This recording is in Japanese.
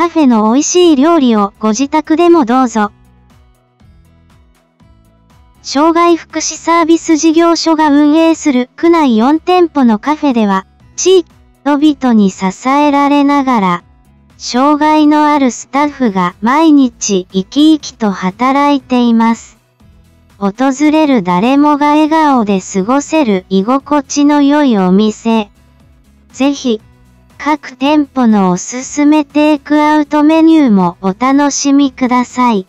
カフェの美味しい料理をご自宅でもどうぞ。障害福祉サービス事業所が運営する区内4店舗のカフェでは、地域の人々に支えられながら、障害のあるスタッフが毎日生き生きと働いています。訪れる誰もが笑顔で過ごせる居心地の良いお店。ぜひ、各店舗のおすすめテイクアウトメニューもお楽しみください。